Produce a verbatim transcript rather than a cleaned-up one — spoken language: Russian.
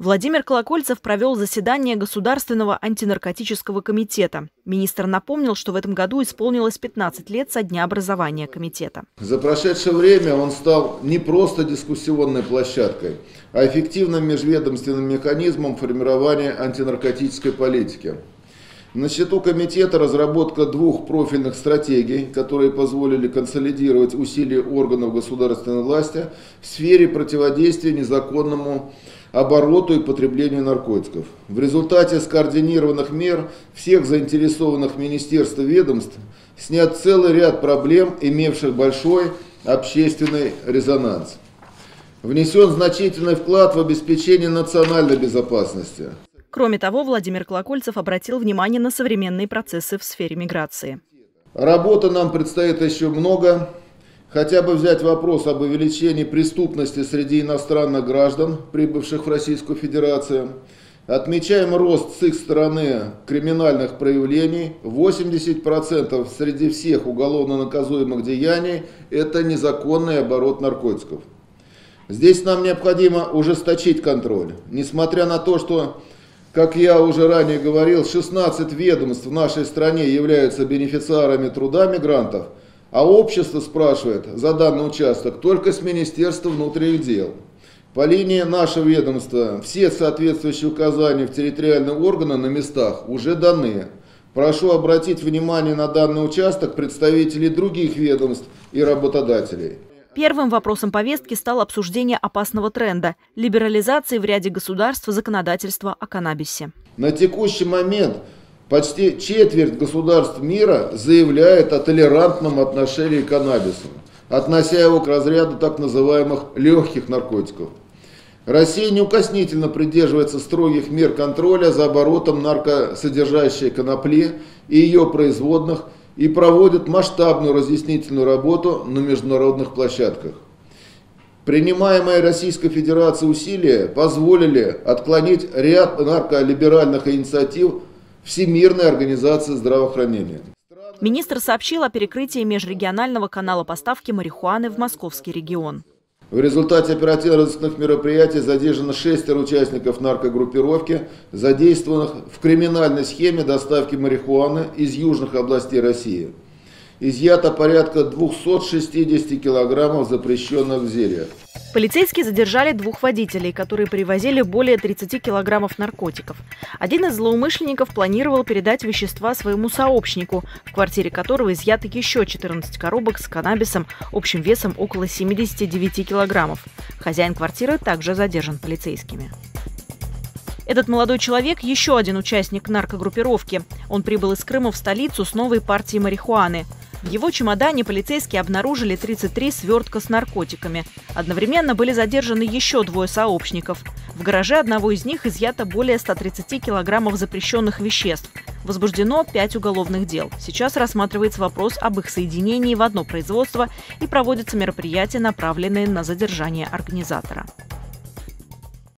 Владимир Колокольцев провел заседание Государственного антинаркотического комитета. Министр напомнил, что в этом году исполнилось пятнадцать лет со дня образования комитета. За прошедшее время он стал не просто дискуссионной площадкой, а эффективным межведомственным механизмом формирования антинаркотической политики. На счету комитета разработка двух профильных стратегий, которые позволили консолидировать усилия органов государственной власти в сфере противодействия незаконному обороту и потреблению наркотиков. В результате скоординированных мер всех заинтересованных министерств и ведомств снят целый ряд проблем, имевших большой общественный резонанс. Внесен значительный вклад в обеспечение национальной безопасности. Кроме того, Владимир Колокольцев обратил внимание на современные процессы в сфере миграции. Работы нам предстоит еще много. Хотя бы взять вопрос об увеличении преступности среди иностранных граждан, прибывших в Российскую Федерацию. Отмечаем рост с их стороны криминальных проявлений. восемьдесят процентов среди всех уголовно наказуемых деяний – это незаконный оборот наркотиков. Здесь нам необходимо ужесточить контроль, несмотря на то, что... Как я уже ранее говорил, шестнадцать ведомств в нашей стране являются бенефициарами труда мигрантов, а общество спрашивает за данный участок только с Министерства внутренних дел. По линии нашего ведомства все соответствующие указания в территориальные органы на местах уже даны. Прошу обратить внимание на данный участок представителей других ведомств и работодателей. Первым вопросом повестки стало обсуждение опасного тренда – либерализации в ряде государств законодательства о каннабисе. На текущий момент почти четверть государств мира заявляет о толерантном отношении к каннабису, относя его к разряду так называемых легких наркотиков. Россия неукоснительно придерживается строгих мер контроля за оборотом наркосодержащей конопли и ее производных, и проводит масштабную разъяснительную работу на международных площадках. Принимаемые Российской Федерацией усилия позволили отклонить ряд нарколиберальных инициатив Всемирной организации здравоохранения. Министр сообщил о перекрытии межрегионального канала поставки марихуаны в московский регион. В результате оперативно-розыскных мероприятий задержано шестеро участников наркогруппировки, задействованных в криминальной схеме доставки марихуаны из южных областей России. Изъято порядка двухсот шестидесяти килограммов запрещенного зелья. Полицейские задержали двух водителей, которые привозили более тридцати килограммов наркотиков. Один из злоумышленников планировал передать вещества своему сообщнику, в квартире которого изъяты еще четырнадцать коробок с каннабисом общим весом около семидесяти девяти килограммов. Хозяин квартиры также задержан полицейскими. Этот молодой человек – еще один участник наркогруппировки. Он прибыл из Крыма в столицу с новой партией марихуаны. В его чемодане полицейские обнаружили тридцать три свертка с наркотиками. Одновременно были задержаны еще двое сообщников. В гараже одного из них изъято более ста тридцати килограммов запрещенных веществ. Возбуждено пять уголовных дел. Сейчас рассматривается вопрос об их соединении в одно производство и проводятся мероприятия, направленные на задержание организатора.